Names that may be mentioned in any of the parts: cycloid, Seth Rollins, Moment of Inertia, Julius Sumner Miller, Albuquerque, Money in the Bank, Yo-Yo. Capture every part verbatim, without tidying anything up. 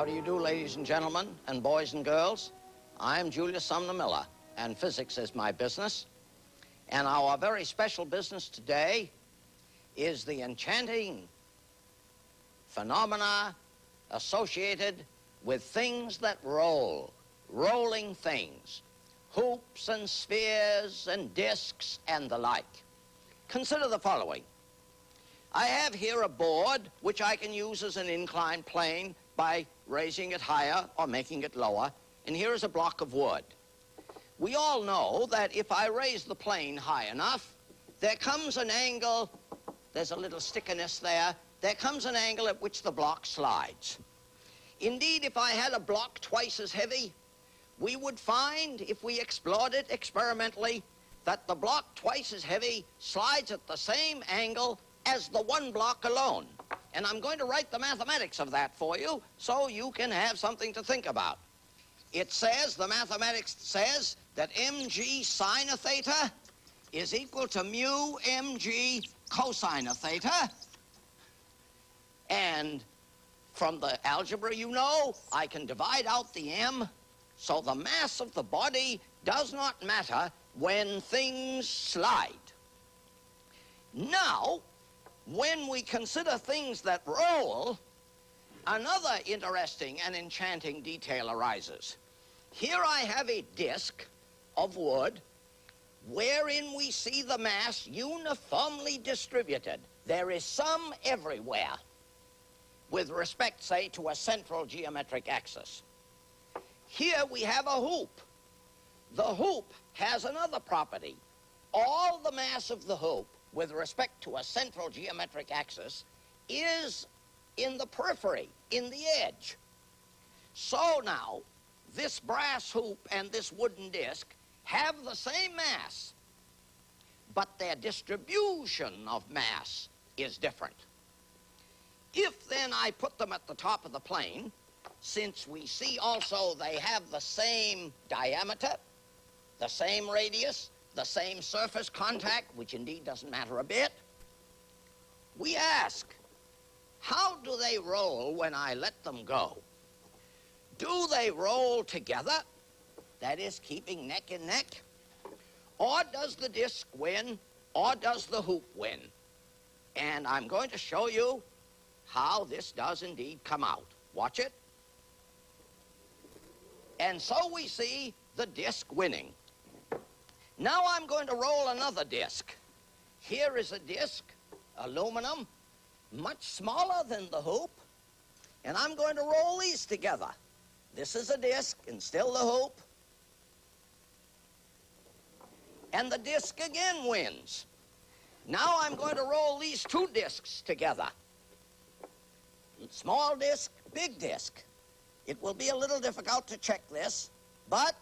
How do you do, ladies and gentlemen, and boys and girls? I'm Julius Sumner Miller, and physics is my business. And our very special business today is the enchanting phenomena associated with things that roll, rolling things, hoops and spheres and discs and the like. Consider the following. I have here a board which I can use as an inclined plane by raising it higher or making it lower, and here is a block of wood. We all know that if I raise the plane high enough, there comes an angle, there's a little stickiness there, there comes an angle at which the block slides. Indeed, if I had a block twice as heavy, we would find, if we explored it experimentally, that the block twice as heavy slides at the same angle as the one block alone. And I'm going to write the mathematics of that for you so you can have something to think about. It says, the mathematics says, that mg sine of theta is equal to mu mg cosine of theta. And from the algebra, you know, I can divide out the m, so the mass of the body does not matter when things slide. Now, when we consider things that roll, another interesting and enchanting detail arises. Here I have a disc of wood wherein we see the mass uniformly distributed. There is some everywhere with respect, say, to a central geometric axis. Here we have a hoop. The hoop has another property. All the mass of the hoop with respect to a central geometric axis is in the periphery, in the edge. So now, this brass hoop and this wooden disc have the same mass, but their distribution of mass is different. If then I put them at the top of the plane, since we see also they have the same diameter, the same radius, the same surface contact, which indeed doesn't matter a bit, we ask, how do they roll when I let them go? Do they roll together, that is, keeping neck and neck? Or does the disc win, or does the hoop win? And I'm going to show you how this does indeed come out. Watch it. And so we see the disc winning. Now I'm going to roll another disc. Here is a disc, aluminum, much smaller than the hoop, and I'm going to roll these together. This is a disc and still the hoop. And the disc again wins. Now I'm going to roll these two discs together. Small disc, big disc. It will be a little difficult to check this, but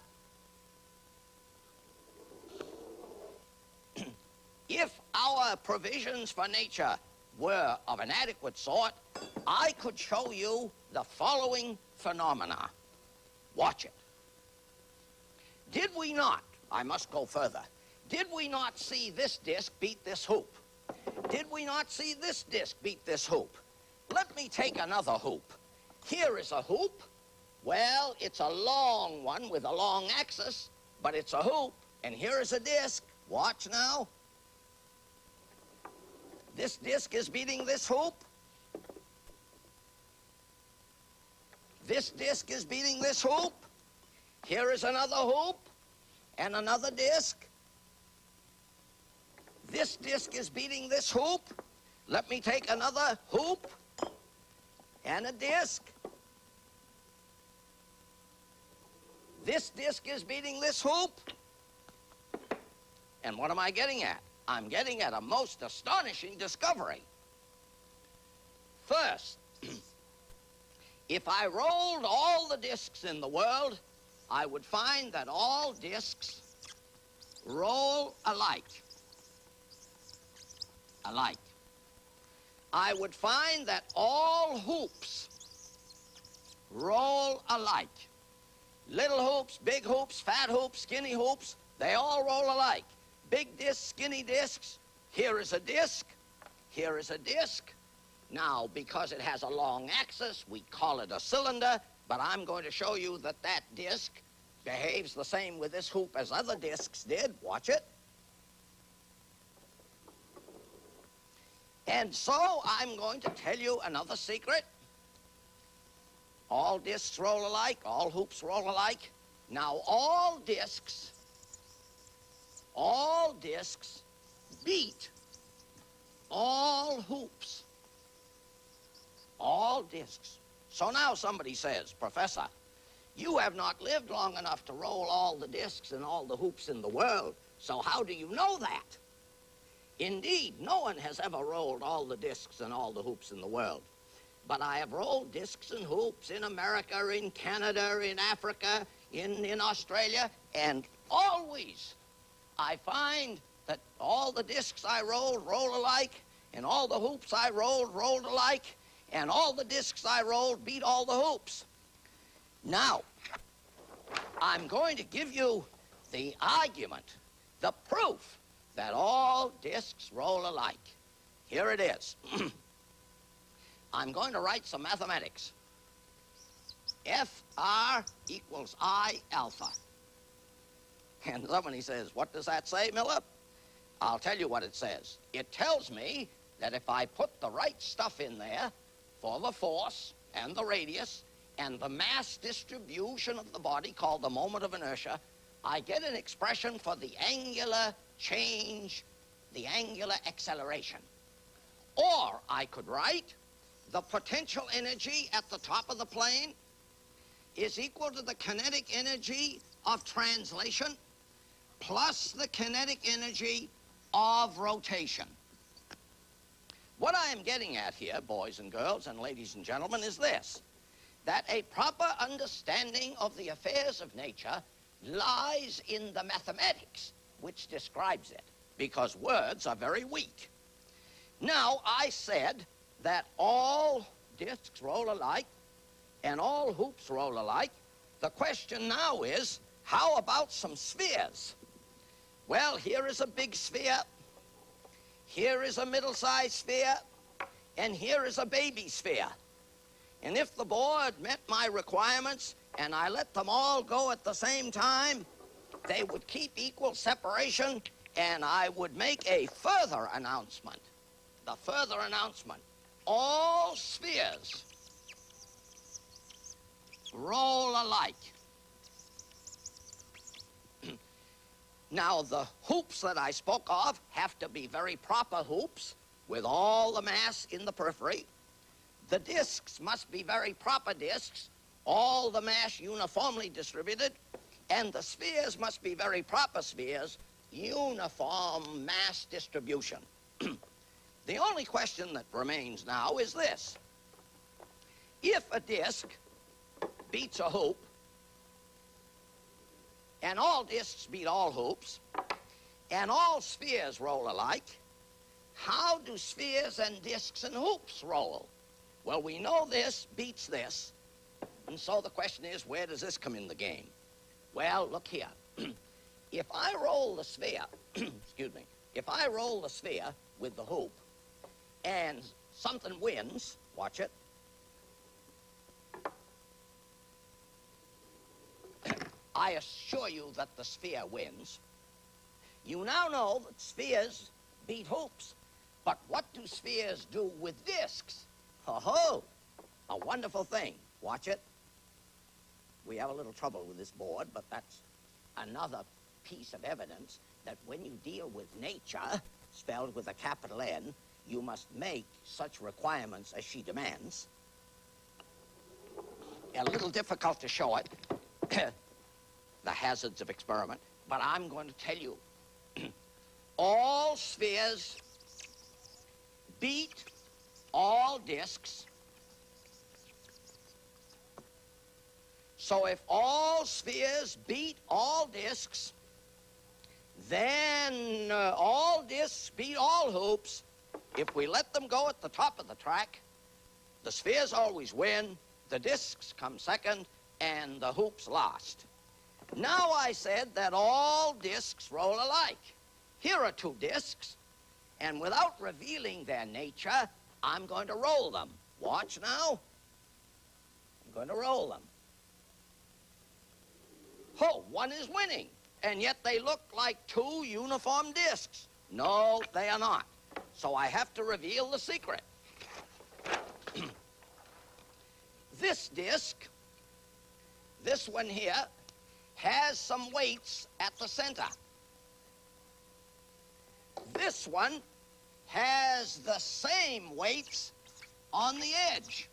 if our provisions for nature were of an adequate sort, I could show you the following phenomena. Watch it. Did we not, I must go further, did we not see this disc beat this hoop? Did we not see this disc beat this hoop? Let me take another hoop. Here is a hoop. Well, it's a long one with a long axis, but it's a hoop, and here is a disc. Watch now. This disc is beating this hoop. This disc is beating this hoop. Here is another hoop and another disc. This disc is beating this hoop. Let me take another hoop and a disc. This disc is beating this hoop. And what am I getting at? I'm getting at a most astonishing discovery. First, if I rolled all the discs in the world, I would find that all discs roll alike. Alike. I would find that all hoops roll alike. Little hoops, big hoops, fat hoops, skinny hoops, they all roll alike. Big discs, skinny discs, here is a disc, here is a disc, Now, because it has a long axis, we call it a cylinder, but I'm going to show you that that disc behaves the same with this hoop as other discs did. Watch it. And so I'm going to tell you another secret. All discs roll alike, all hoops roll alike. Now all discs, all discs beat all hoops, all discs. So now somebody says, Professor, you have not lived long enough to roll all the discs and all the hoops in the world, so how do you know that? Indeed, no one has ever rolled all the discs and all the hoops in the world. But I have rolled discs and hoops in America, in Canada, in Africa, in, in Australia, and always I find that all the discs I rolled rolled alike, and all the hoops I rolled rolled alike, and all the discs I rolled beat all the hoops. Now, I'm going to give you the argument, the proof that all discs roll alike. Here it is. I'm going to write some mathematics. F R equals I alpha. And somebody says, what does that say, Miller? I'll tell you what it says. It tells me that if I put the right stuff in there for the force and the radius, and the mass distribution of the body called the moment of inertia, I get an expression for the angular change, the angular acceleration. Or I could write the potential energy at the top of the plane is equal to the kinetic energy of translation plus the kinetic energy of rotation. What I am getting at here, boys and girls and ladies and gentlemen, is this: that a proper understanding of the affairs of nature lies in the mathematics which describes it, because words are very weak. Now, I said that all discs roll alike and all hoops roll alike. The question now is, how about some spheres? Well, here is a big sphere, here is a middle-sized sphere, and here is a baby sphere. And if the board met my requirements and I let them all go at the same time, they would keep equal separation, and I would make a further announcement. The further announcement: all spheres roll alike. Now, the hoops that I spoke of have to be very proper hoops with all the mass in the periphery. The discs must be very proper discs, all the mass uniformly distributed, and the spheres must be very proper spheres, uniform mass distribution. The only question that remains now is this: if a disc beats a hoop, and all discs beat all hoops, and all spheres roll alike, how do spheres and discs and hoops roll? Well, we know this beats this, and so the question is, where does this come in the game? Well, look here. If I roll the sphere, excuse me, if I roll the sphere with the hoop, and something wins, watch it. I assure you that the sphere wins. You now know that spheres beat hoops, but what do spheres do with discs? Oh, a wonderful thing. Watch it. We have a little trouble with this board, but that's another piece of evidence that when you deal with nature, spelled with a capital N, you must make such requirements as she demands. A little difficult to show it, the hazards of experiment, but I'm going to tell you. All spheres beat all discs. So if all spheres beat all discs, then uh, all discs beat all hoops. If we let them go at the top of the track, the spheres always win, the discs come second, and the hoops last. Now I said that all discs roll alike. Here are two discs, and without revealing their nature, I'm going to roll them. Watch now. I'm going to roll them. Oh, one is winning, and yet they look like two uniform discs. No, they are not. So I have to reveal the secret. This disc, this one here, has some weights at the center. This one has the same weights on the edge.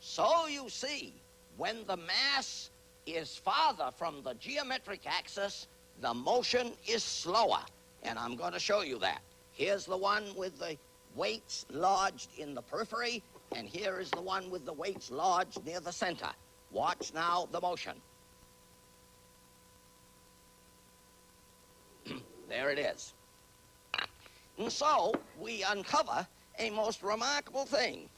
So you see, when the mass is farther from the geometric axis, the motion is slower. And I'm going to show you that. Here's the one with the weights lodged in the periphery, and here is the one with the weights lodged near the center. Watch now the motion. There it is. And so we uncover a most remarkable thing.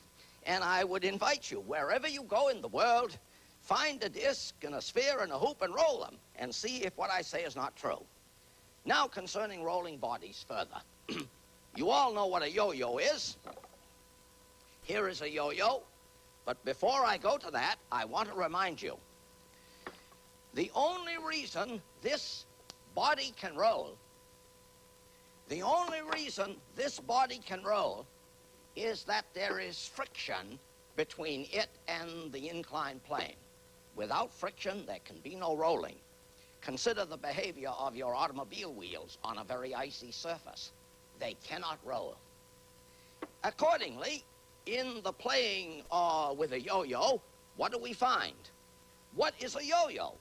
And I would invite you, wherever you go in the world, find a disc and a sphere and a hoop and roll them and see if what I say is not true. Now concerning rolling bodies further. You all know what a yo-yo is. Here is a yo-yo. But before I go to that, I want to remind you, the only reason this body can roll, the only reason this body can roll is that there is friction between it and the inclined plane. Without friction, there can be no rolling. Consider the behavior of your automobile wheels on a very icy surface. They cannot roll. Accordingly, in the playing uh, with a yo-yo, what do we find? What is a yo-yo?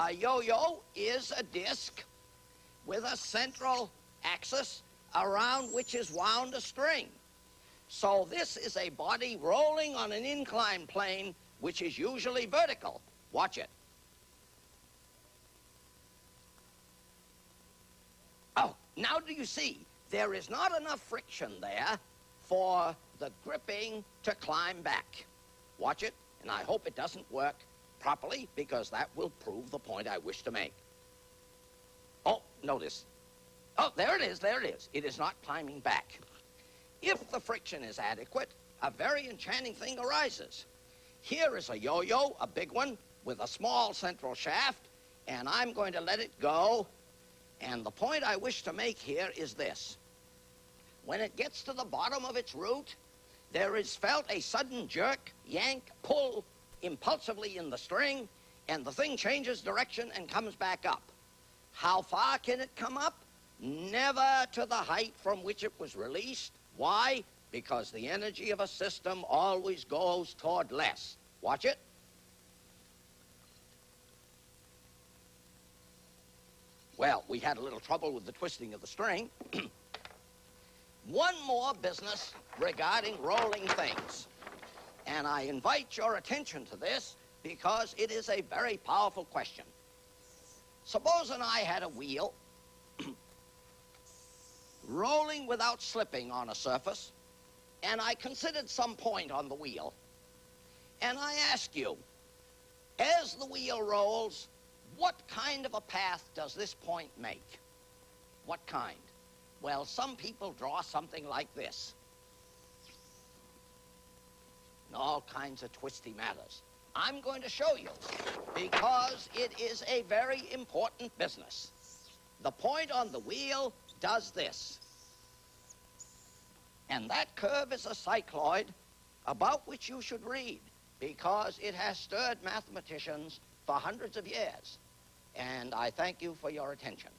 A yo-yo is a disc with a central axis around which is wound a string. So this is a body rolling on an inclined plane, which is usually vertical. Watch it. Oh, now do you see? There is not enough friction there for the gripping to climb back. Watch it, and I hope it doesn't work properly, because that will prove the point I wish to make. Oh, notice. Oh, there it is, there it is. It is not climbing back. If the friction is adequate, a very enchanting thing arises. Here is a yo-yo, a big one, with a small central shaft, and I'm going to let it go. And the point I wish to make here is this. When it gets to the bottom of its route, there is felt a sudden jerk, yank, pull impulsively in the string, and the thing changes direction and comes back up. How far can it come up? Never to the height from which it was released. Why? Because the energy of a system always goes toward less. Watch it. Well, we had a little trouble with the twisting of the string. One more business regarding rolling things. And I invite your attention to this because it is a very powerful question. Suppose and I had a wheel rolling without slipping on a surface, and I considered some point on the wheel. And I ask you, as the wheel rolls, what kind of a path does this point make? What kind? Well, some people draw something like this. And all kinds of twisty matters. I'm going to show you, because it is a very important business. The point on the wheel does this. And that curve is a cycloid about which you should read, because it has stirred mathematicians for hundreds of years. And I thank you for your attention.